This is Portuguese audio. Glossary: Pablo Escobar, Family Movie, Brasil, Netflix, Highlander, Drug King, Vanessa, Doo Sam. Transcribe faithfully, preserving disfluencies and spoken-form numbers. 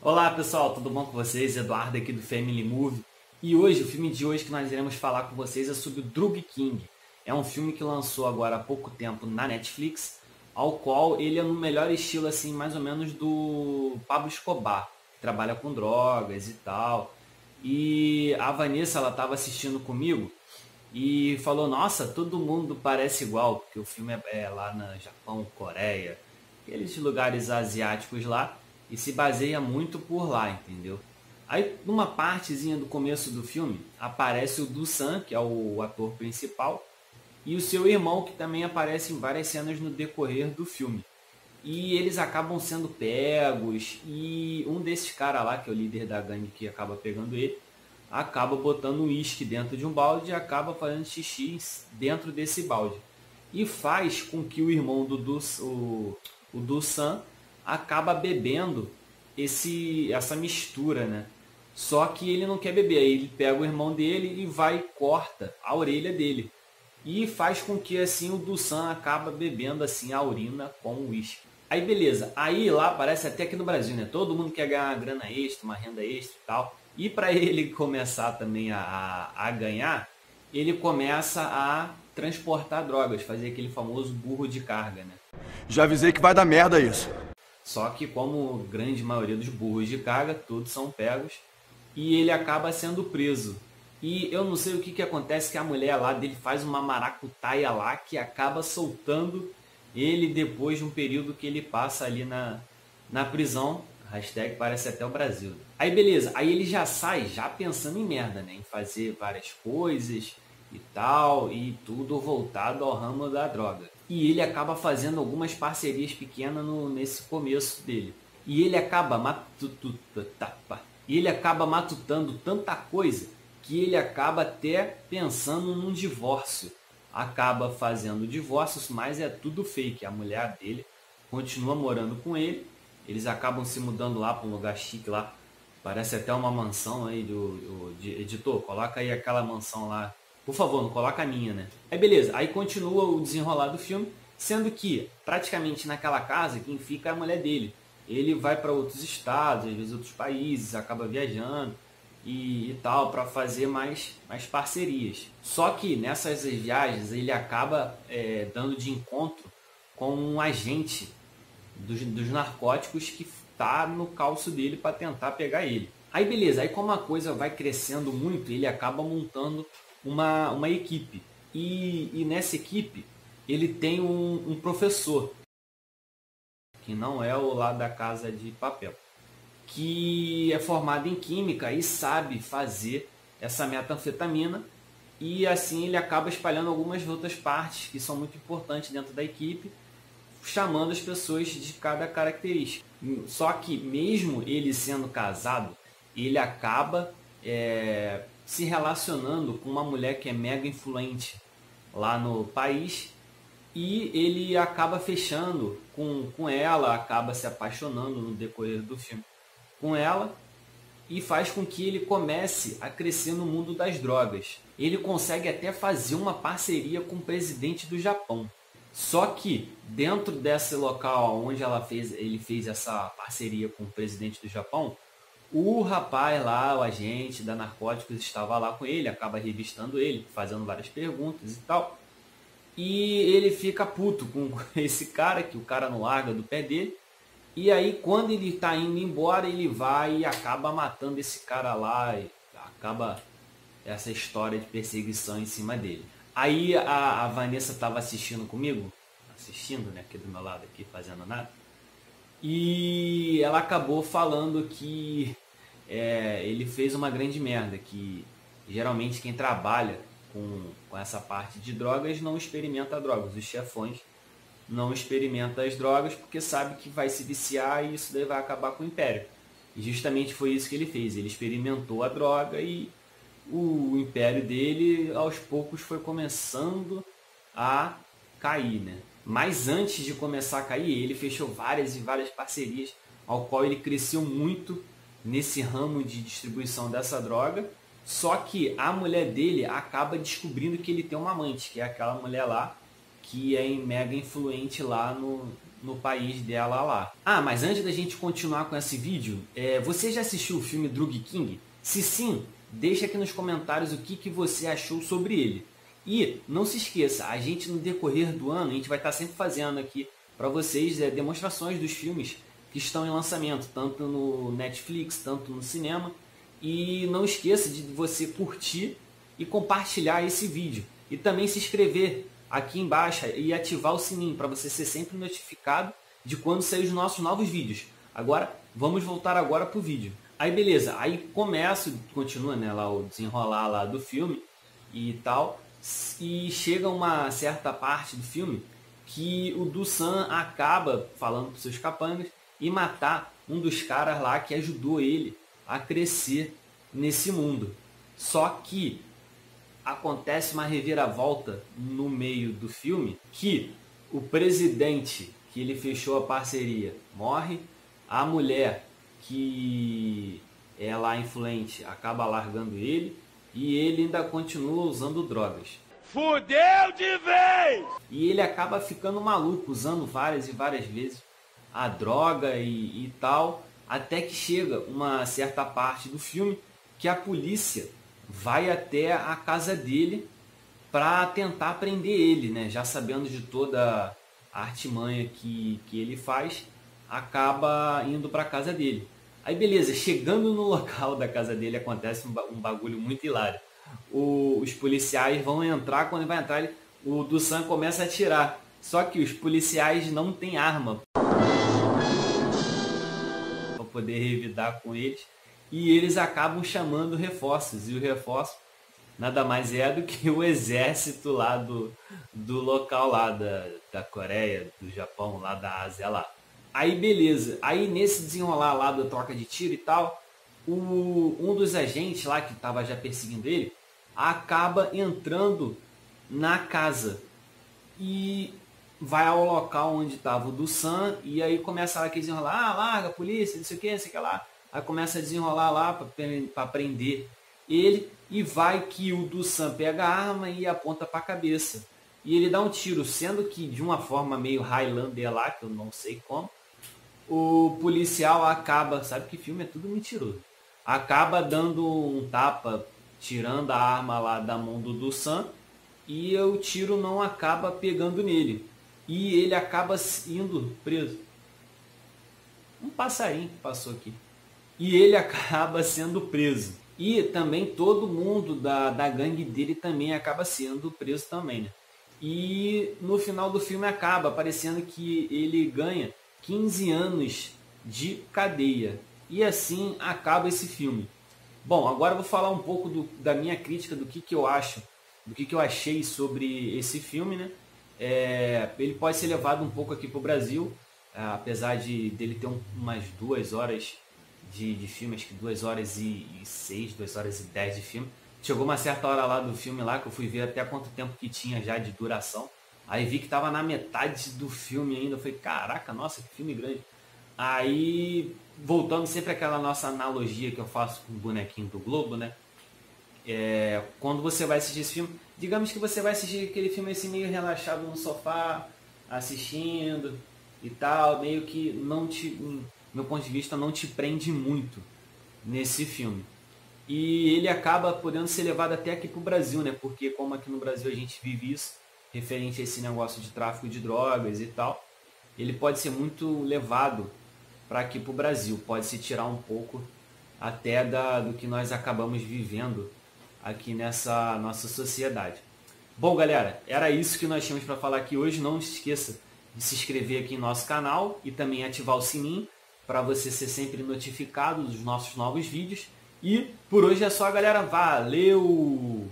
Olá pessoal, tudo bom com vocês? Eduardo aqui do Family Movie. E hoje, o filme de hoje que nós iremos falar com vocês é sobre o Drug King. É um filme que lançou agora há pouco tempo na Netflix, ao qual ele é no melhor estilo, assim, mais ou menos do Pablo Escobar, que trabalha com drogas e tal. E a Vanessa, ela estava assistindo comigo e falou, nossa, todo mundo parece igual, porque o filme é lá no Japão, Coreia, aqueles lugares asiáticos lá, e se baseia muito por lá, entendeu? Aí, numa partezinha do começo do filme, aparece o Doo Sam, que é o ator principal, e o seu irmão, que também aparece em várias cenas no decorrer do filme. E eles acabam sendo pegos, e um desses caras lá, que é o líder da gangue que acaba pegando ele, acaba botando um uísque dentro de um balde e acaba fazendo xixi dentro desse balde. E faz com que o irmão do Doo, o, o Doo Sam acaba bebendo esse, essa mistura, né? Só que ele não quer beber, aí ele pega o irmão dele e vai e corta a orelha dele. E faz com que assim o Doo Sam acaba bebendo assim a urina com o uísque. Aí beleza, aí lá parece até aqui no Brasil, né? Todo mundo quer ganhar uma grana extra, uma renda extra e tal. E para ele começar também a, a ganhar, ele começa a transportar drogas, fazer aquele famoso burro de carga, né? Já avisei que vai dar merda isso. Só que como a grande maioria dos burros de carga, todos são pegos, e ele acaba sendo preso. E eu não sei o que, que acontece, que a mulher lá dele faz uma maracutaia lá que acaba soltando ele depois de um período que ele passa ali na, na prisão. Hashtag parece até o Brasil. Aí beleza, aí ele já sai já pensando em merda, né? Em fazer várias coisas e tal, e tudo voltado ao ramo da droga. E ele acaba fazendo algumas parcerias pequenas no, nesse começo dele. E ele acaba matututapa. E ele acaba matutando tanta coisa que ele acaba até pensando num divórcio. Acaba fazendo divórcios, mas é tudo fake. A mulher dele continua morando com ele. Eles acabam se mudando lá para um lugar chique lá. Parece até uma mansão aí do, do de, editor. Coloca aí aquela mansão lá. Por favor, não coloca a minha, né? Aí beleza, aí continua o desenrolar do filme, sendo que praticamente naquela casa quem fica é a mulher dele. Ele vai para outros estados, às vezes outros países, acaba viajando e, e tal, para fazer mais, mais parcerias. Só que nessas viagens ele acaba é, dando de encontro com um agente dos, dos narcóticos que tá no calço dele para tentar pegar ele. Aí beleza, aí como a coisa vai crescendo muito, ele acaba montando Uma, uma equipe, e, e nessa equipe ele tem um, um professor, que não é o lá da Casa de Papel, que é formado em química e sabe fazer essa metanfetamina, e assim ele acaba espalhando algumas outras partes que são muito importantes dentro da equipe, chamando as pessoas de cada característica. Só que mesmo ele sendo casado, ele acaba é, se relacionando com uma mulher que é mega influente lá no país, e ele acaba fechando com, com ela, acaba se apaixonando no decorrer do filme com ela, e faz com que ele comece a crescer no mundo das drogas. Ele consegue até fazer uma parceria com o presidente do Japão. Só que dentro desse local onde ela fez, ele fez essa parceria com o presidente do Japão, o rapaz lá, o agente da Narcóticos, estava lá com ele, acaba revistando ele, fazendo várias perguntas e tal. E ele fica puto com esse cara, que o cara não larga do pé dele. E aí, quando ele está indo embora, ele vai e acaba matando esse cara lá. E acaba essa história de perseguição em cima dele. Aí a, a Vanessa estava assistindo comigo, assistindo, né, aqui do meu lado, aqui fazendo nada. E ela acabou falando que é, ele fez uma grande merda, que geralmente quem trabalha com, com essa parte de drogas não experimenta drogas, os chefões não experimentam as drogas porque sabe que vai se viciar e isso daí vai acabar com o império. E justamente foi isso que ele fez, ele experimentou a droga e o império dele aos poucos foi começando a cair, né? Mas antes de começar a cair, ele fechou várias e várias parcerias, ao qual ele cresceu muito nesse ramo de distribuição dessa droga. Só que a mulher dele acaba descobrindo que ele tem uma amante, que é aquela mulher lá que é mega influente lá no, no país dela lá. Ah, mas antes da gente continuar com esse vídeo, é, você já assistiu o filme Drug King? Se sim, deixa aqui nos comentários o que, que você achou sobre ele. E não se esqueça, a gente no decorrer do ano, a gente vai estar sempre fazendo aqui para vocês é, demonstrações dos filmes que estão em lançamento, tanto no Netflix, tanto no cinema. E não esqueça de você curtir e compartilhar esse vídeo. E também se inscrever aqui embaixo e ativar o sininho para você ser sempre notificado de quando saem os nossos novos vídeos. Agora, vamos voltar agora para o vídeo. Aí beleza, aí começa, continua né, lá, o desenrolar lá do filme e tal. E chega uma certa parte do filme que o Doo Sam acaba falando para seus capangas e matar um dos caras lá que ajudou ele a crescer nesse mundo. Só que acontece uma reviravolta no meio do filme que o presidente que ele fechou a parceria morre, a mulher que é lá influente acaba largando ele e ele ainda continua usando drogas. Fudeu de vez! E ele acaba ficando maluco, usando várias e várias vezes a droga e, e tal, até que chega uma certa parte do filme que a polícia vai até a casa dele para tentar prender ele, né? Já sabendo de toda a artimanha que, que ele faz, acaba indo para a casa dele. Aí beleza, chegando no local da casa dele acontece um bagulho muito hilário. O, os policiais vão entrar, quando ele vai entrar, ele, o Doo Sam começa a atirar. Só que os policiais não têm arma para poder revidar com eles. E eles acabam chamando reforços. E o reforço nada mais é do que o exército lá do, do local lá da, da Coreia, do Japão, lá da Ásia lá. Aí beleza. Aí nesse desenrolar lá da troca de tiro e tal, o, um dos agentes lá que estava já perseguindo ele, acaba entrando na casa. E vai ao local onde estava o Doo Sam. E aí começa lá aquele desenrolar. Ah, larga a polícia, não sei o que, não sei o que lá. Aí começa a desenrolar lá para prender ele e vai que o Doo Sam pega a arma e aponta para a cabeça. E ele dá um tiro, sendo que de uma forma meio Highlander lá, que eu não sei como, o policial acaba, sabe que filme é tudo mentiroso, acaba dando um tapa, tirando a arma lá da mão do Doo Sam e o tiro não acaba pegando nele. E ele acaba indo preso. Um passarinho que passou aqui. E ele acaba sendo preso. E também todo mundo da, da gangue dele também acaba sendo preso também, né? E no final do filme acaba parecendo que ele ganha quinze anos de cadeia. E assim acaba esse filme. Bom, agora eu vou falar um pouco do, da minha crítica, do que, que eu acho, do que, que eu achei sobre esse filme, né? É, ele pode ser levado um pouco aqui para o Brasil, apesar de dele ter um, umas duas horas... De, de filme, acho que duas horas e seis, duas horas e dez de filme. Chegou uma certa hora lá do filme lá, que eu fui ver até quanto tempo que tinha já de duração. Aí vi que tava na metade do filme ainda. Eu falei, caraca, nossa, que filme grande. Aí, voltando sempre àquela nossa analogia que eu faço com o bonequinho do Globo, né? É, quando você vai assistir esse filme, digamos que você vai assistir aquele filme assim meio relaxado no sofá, assistindo e tal, meio que não te... meu ponto de vista, não te prende muito nesse filme. E ele acaba podendo ser levado até aqui para o Brasil, né? Porque como aqui no Brasil a gente vive isso, referente a esse negócio de tráfico de drogas e tal, ele pode ser muito levado para aqui para o Brasil. Pode se tirar um pouco até da, do que nós acabamos vivendo aqui nessa nossa sociedade. Bom, galera, era isso que nós tínhamos para falar aqui hoje. Não se esqueça de se inscrever aqui em nosso canal e também ativar o sininho, para você ser sempre notificado dos nossos novos vídeos. E por hoje é só, galera. Valeu!